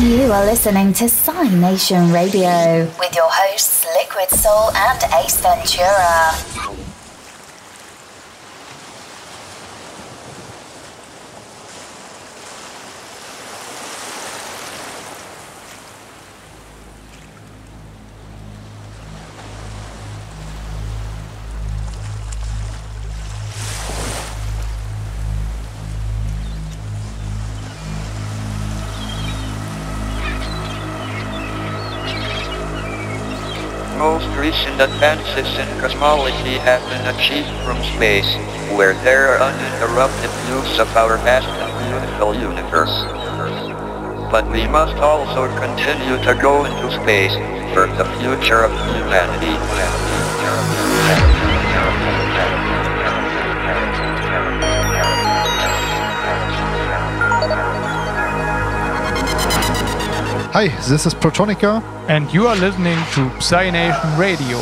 You are listening to Psy-Nation Radio with your hosts Liquid Soul and Ace Ventura. Recent advances in cosmology have been achieved from space, where there are uninterrupted views of our vast and beautiful universe. But we must also continue to go into space for the future of humanity. Hi, this is Protonica, and you are listening to Psy-Nation Radio.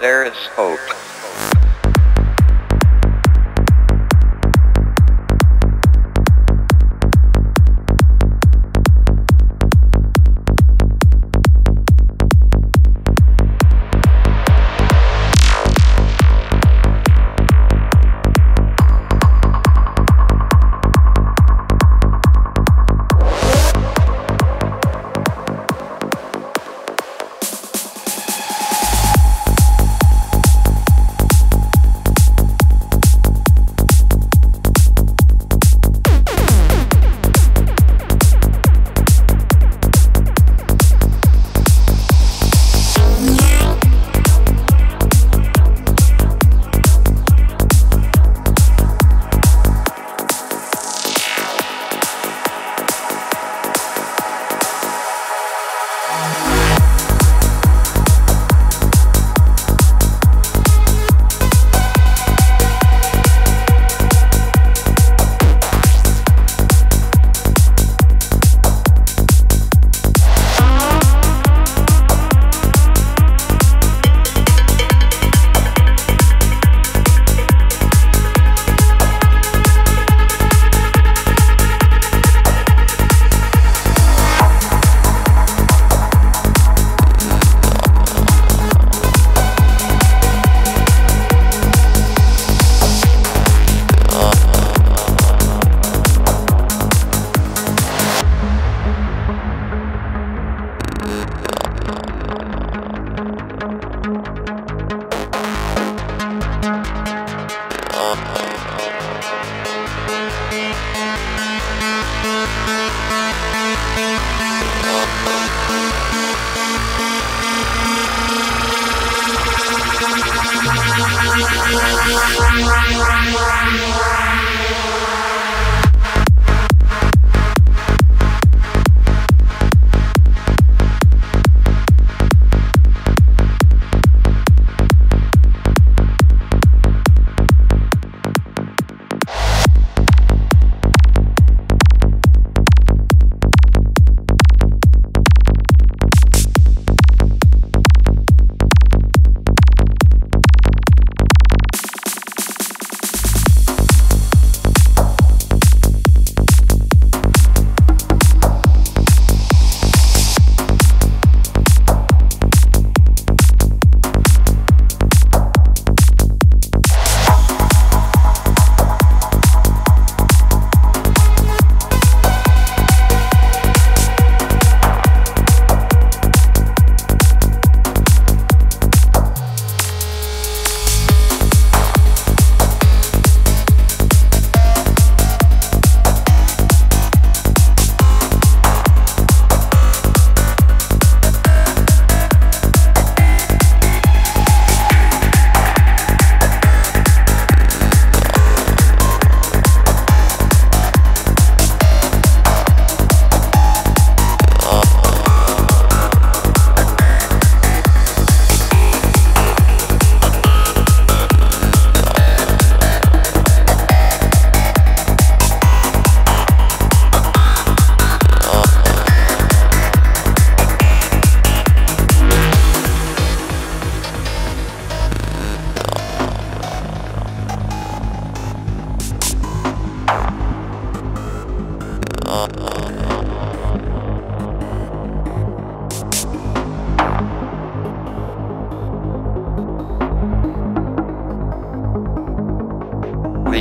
There is hope.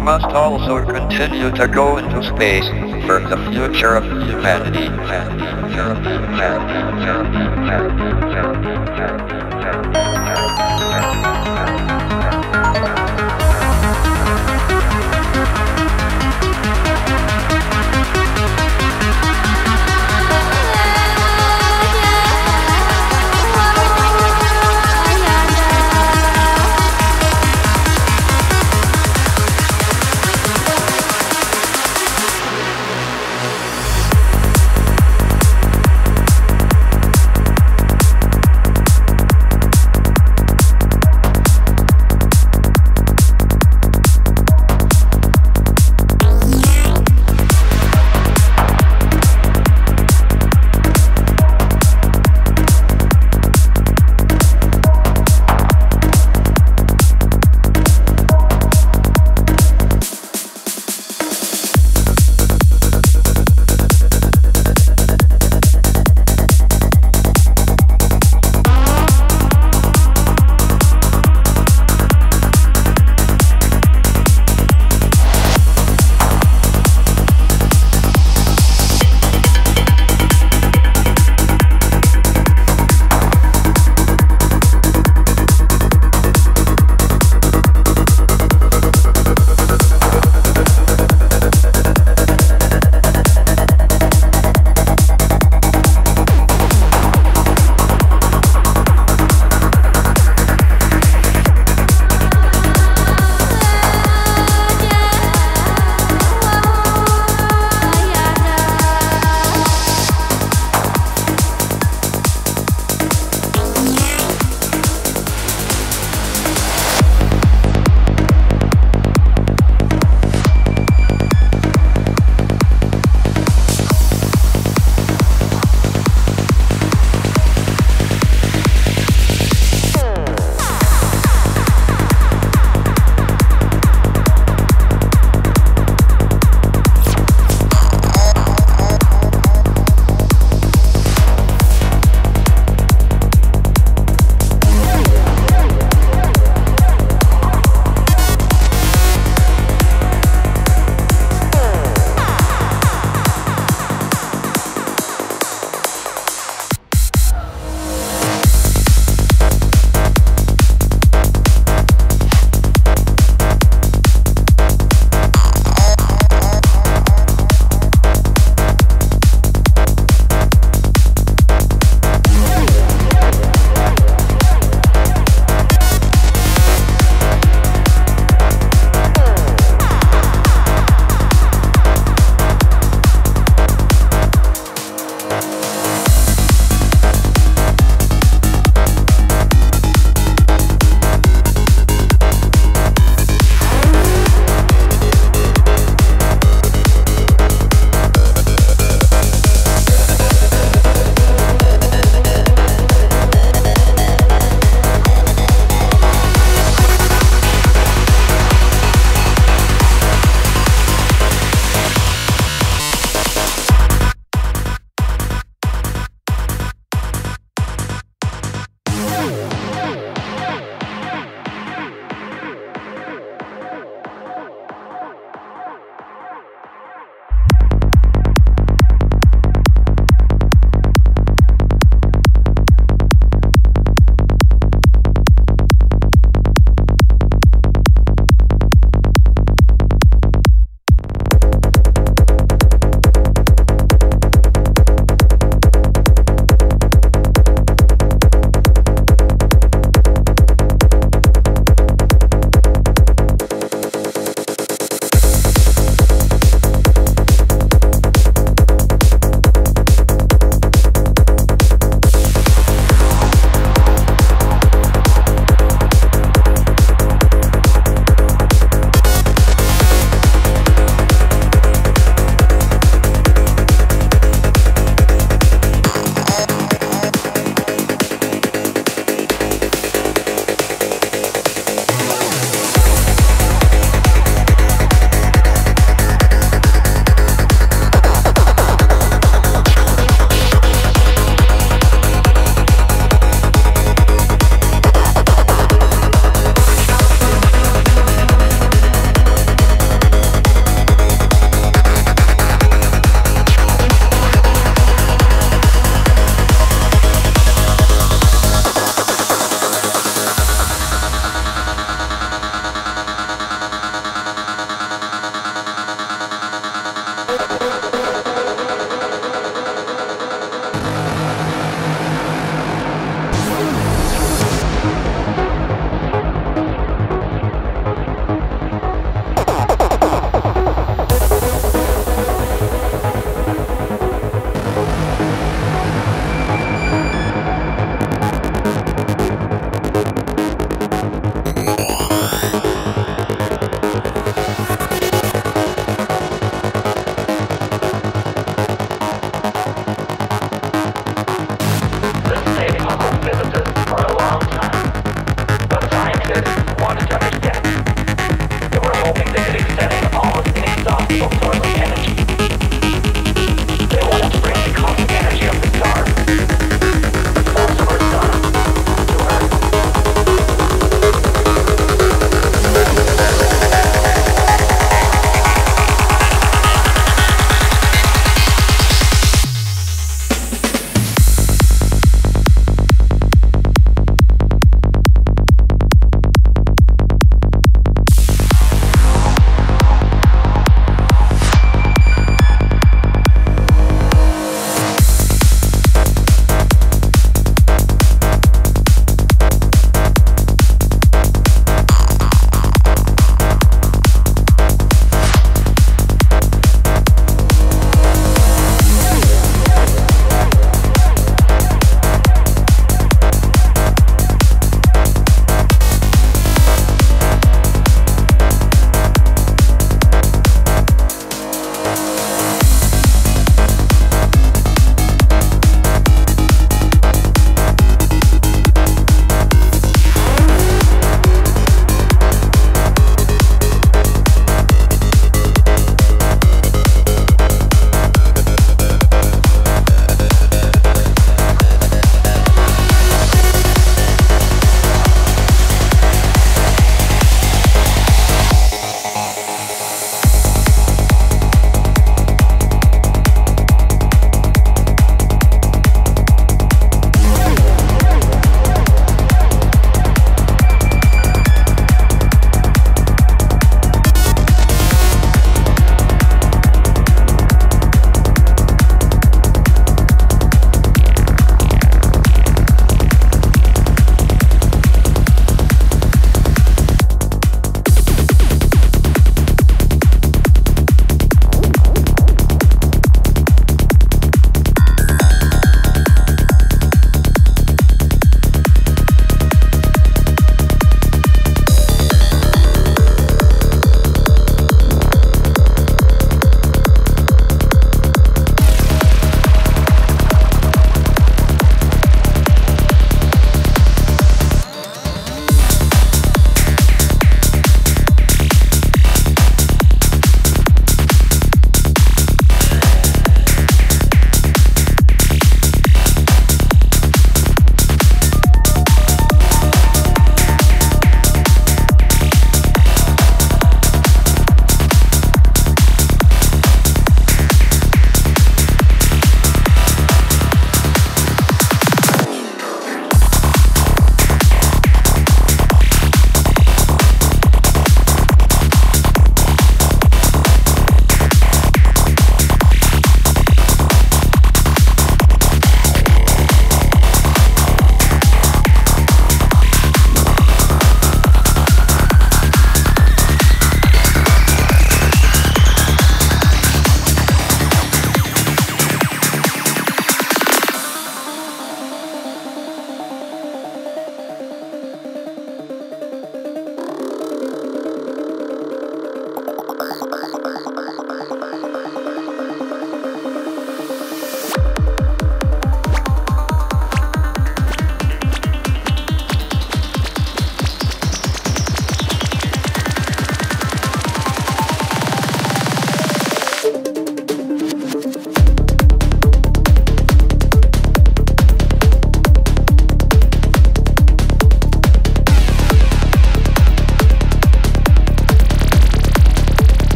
We must also continue to go into space for the future of humanity.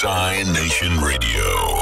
Psy-Nation Radio.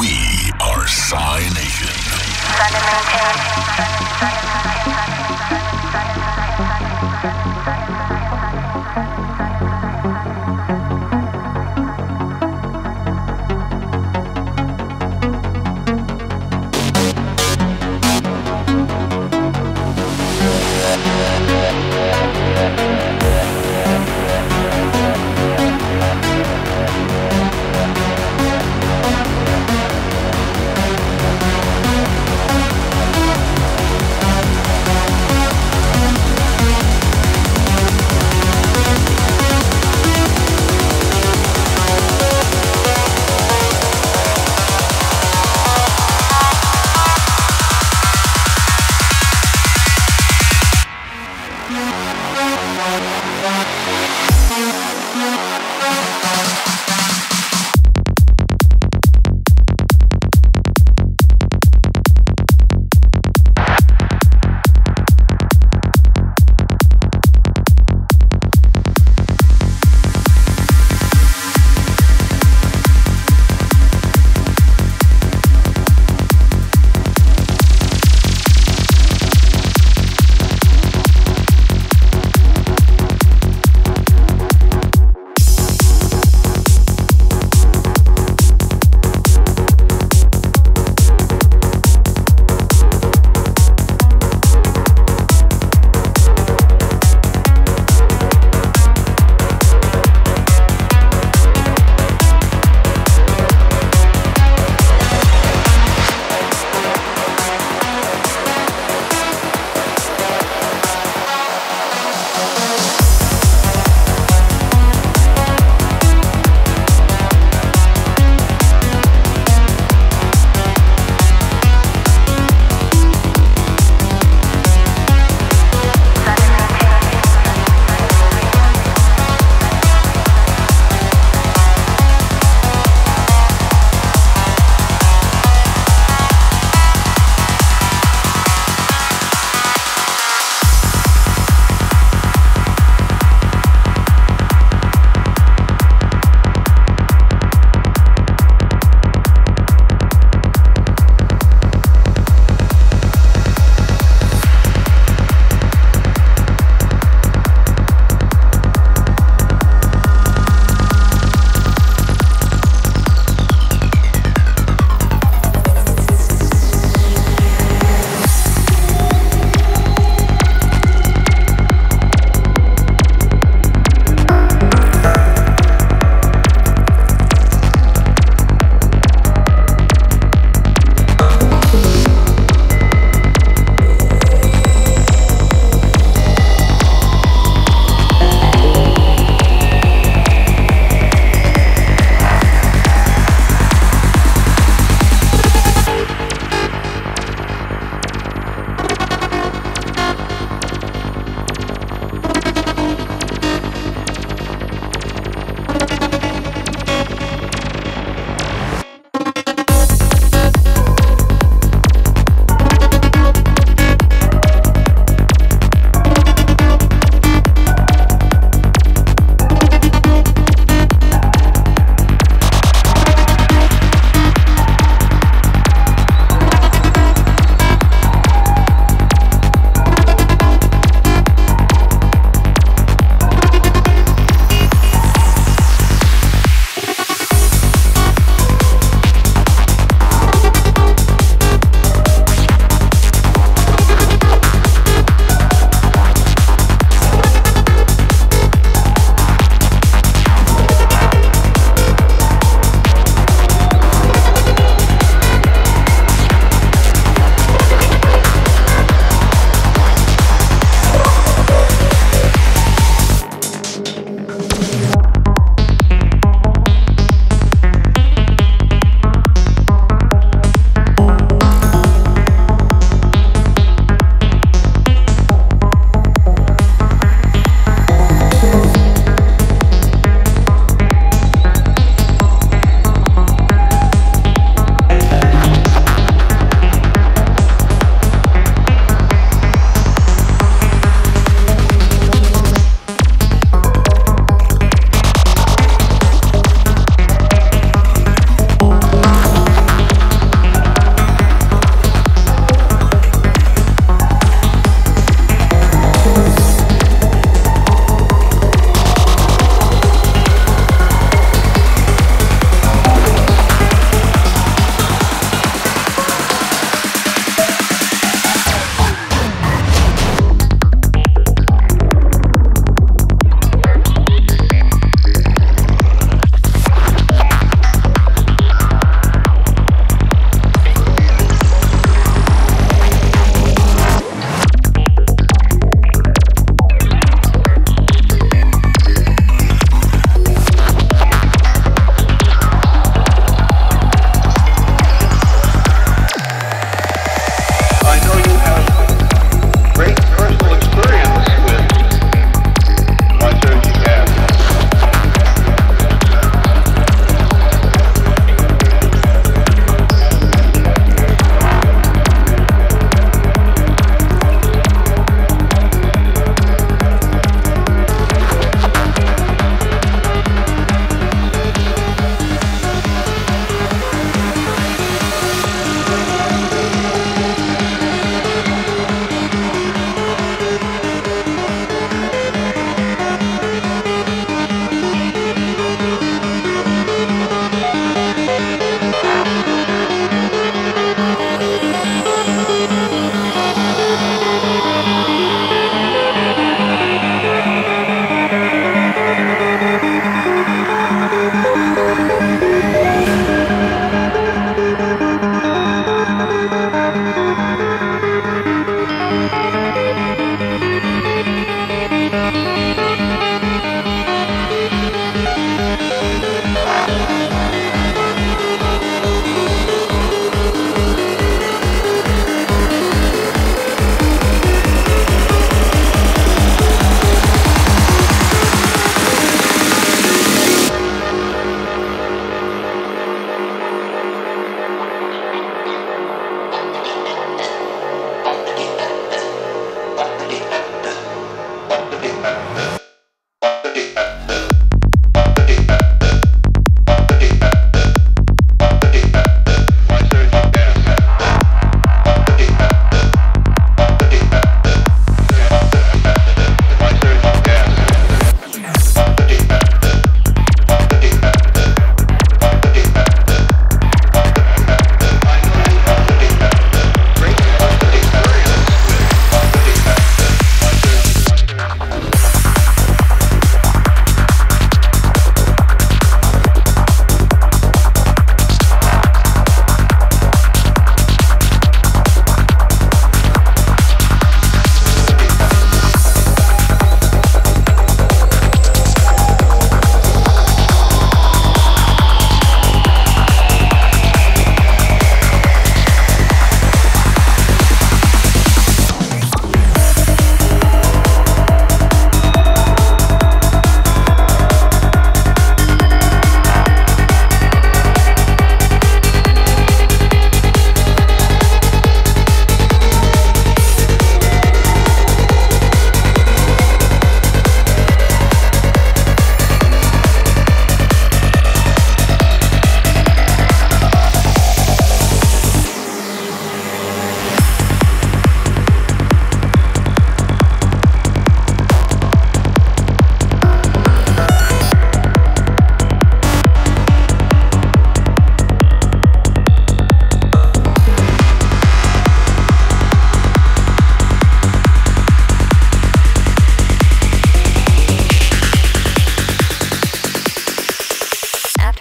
We are Psy-Nation.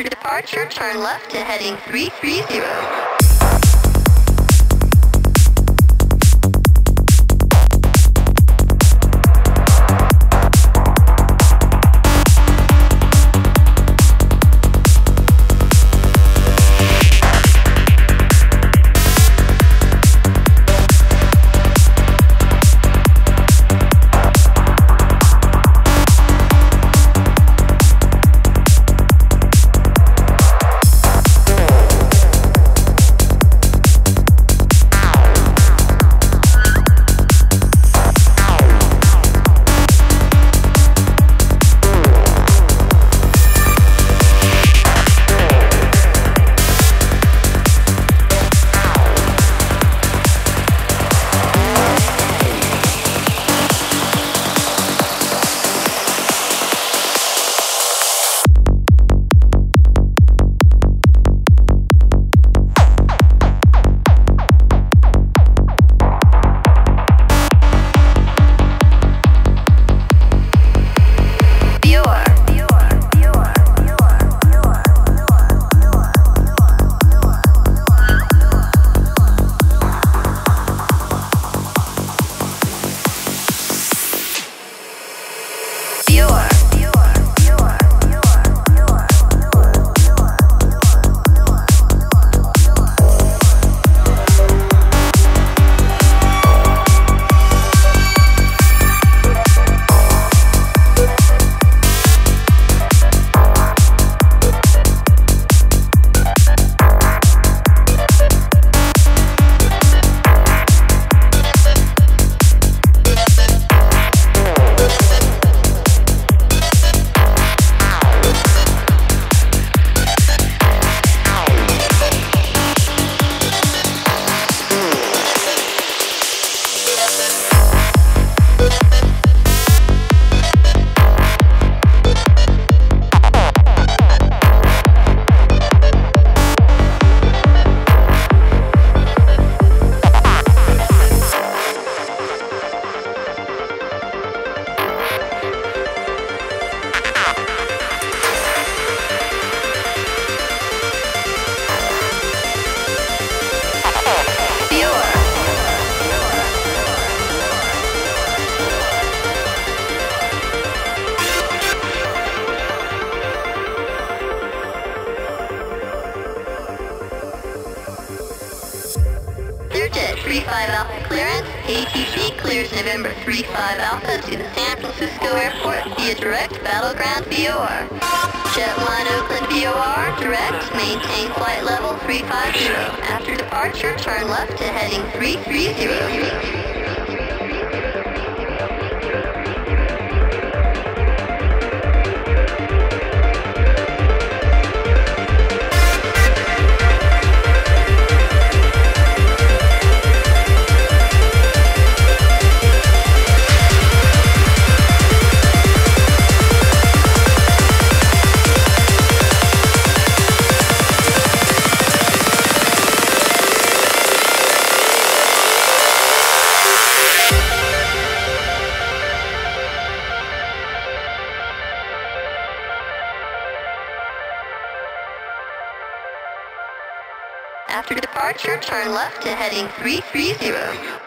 For departure, turn left to heading 330. Jet 35 Alpha clearance. ATC clears November 35 Alpha to the San Francisco airport via direct battleground VOR. Jetline Oakland VOR direct. Maintain flight level 350. After departure, turn left to heading 330. After departure, turn left to heading 330.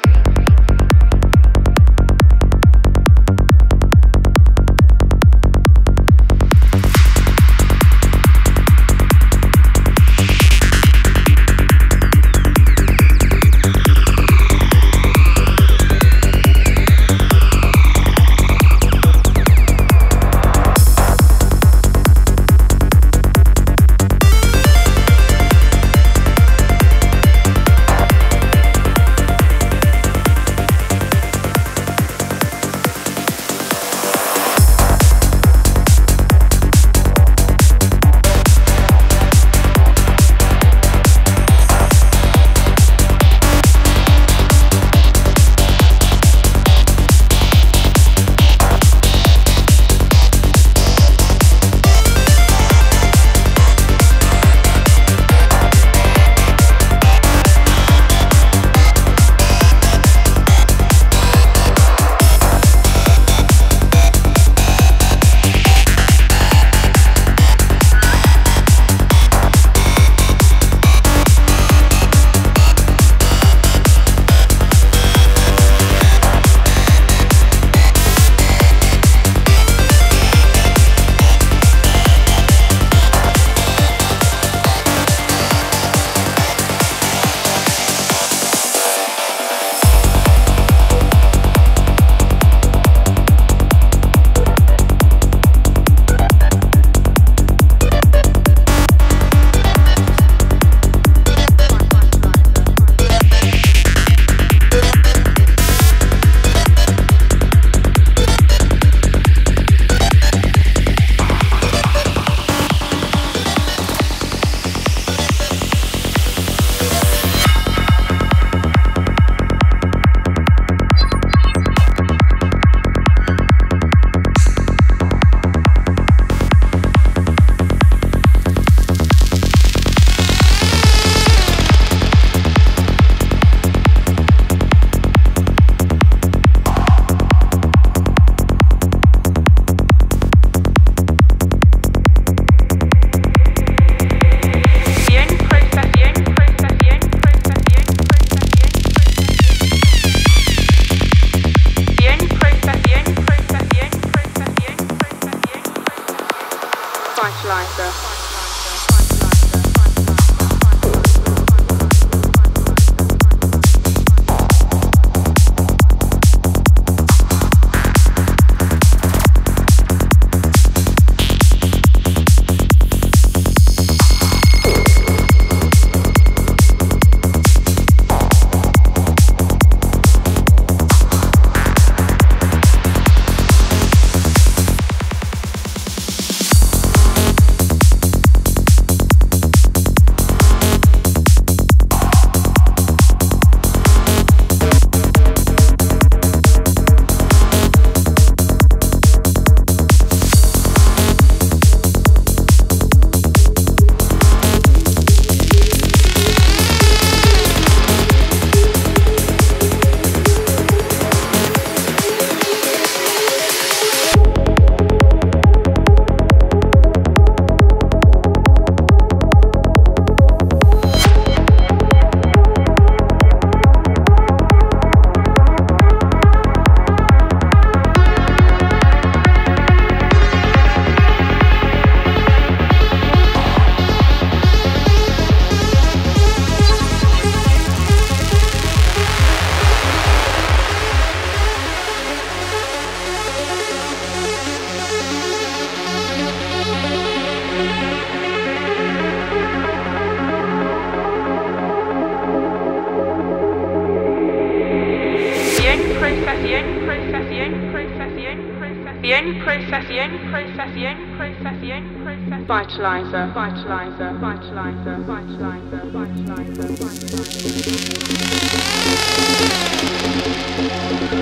processing,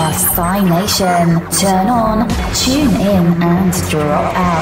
Psy-Nation, turn on, tune in, and drop out.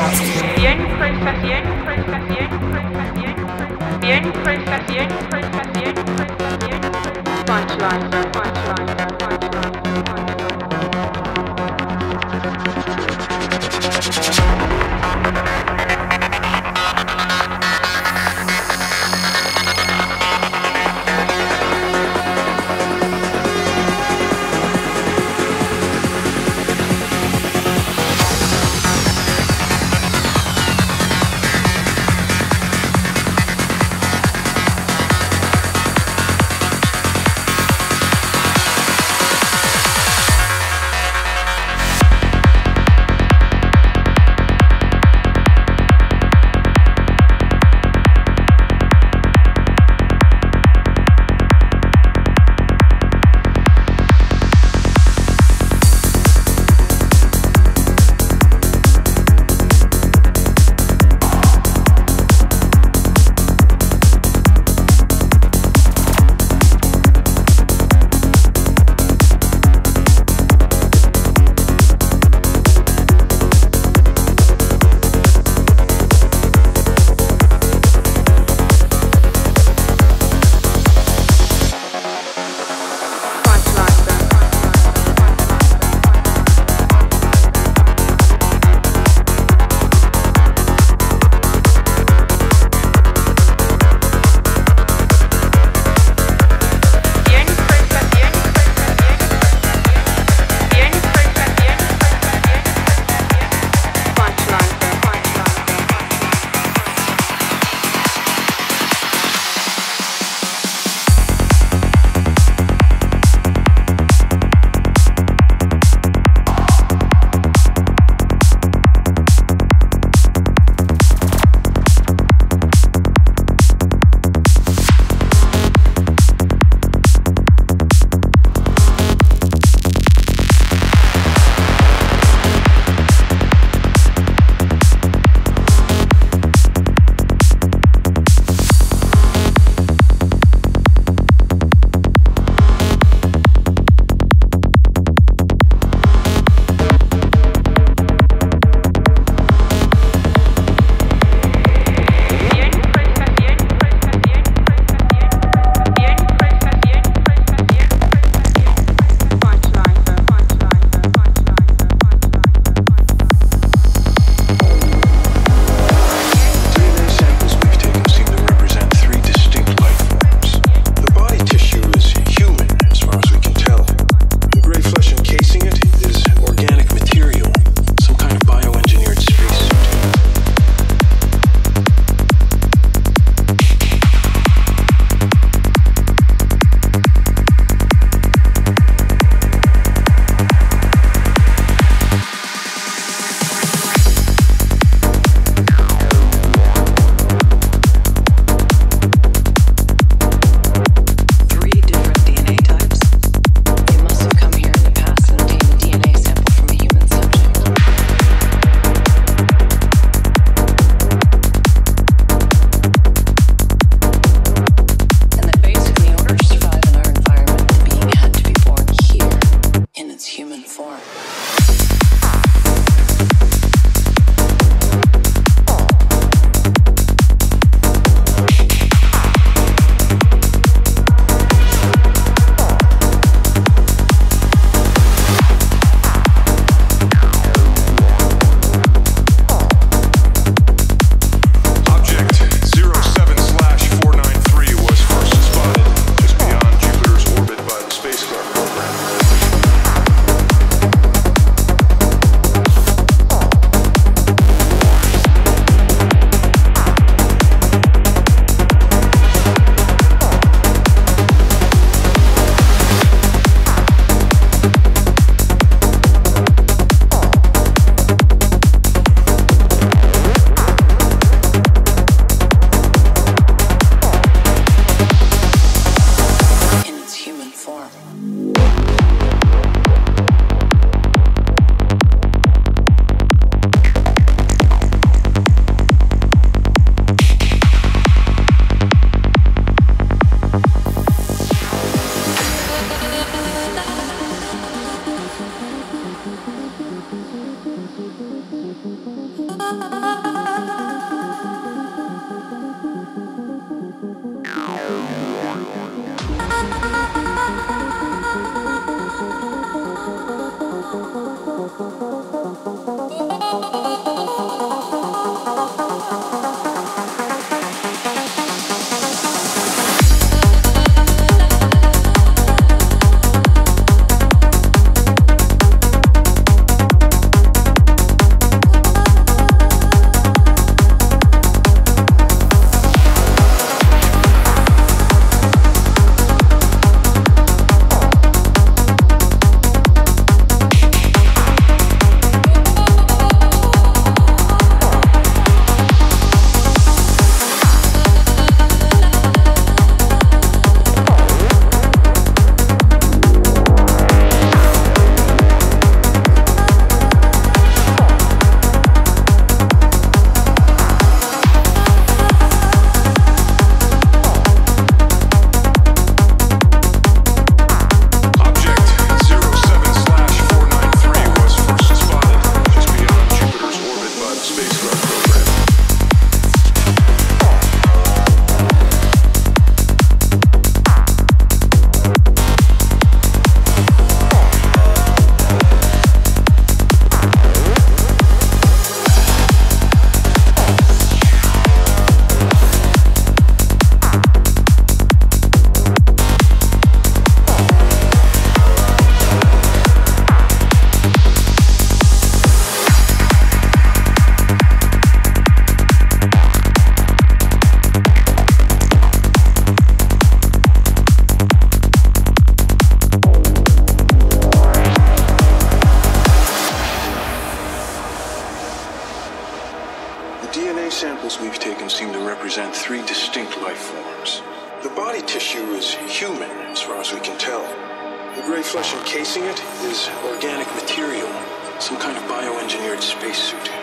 Flesh encasing it is organic material, some kind of bioengineered spacesuit.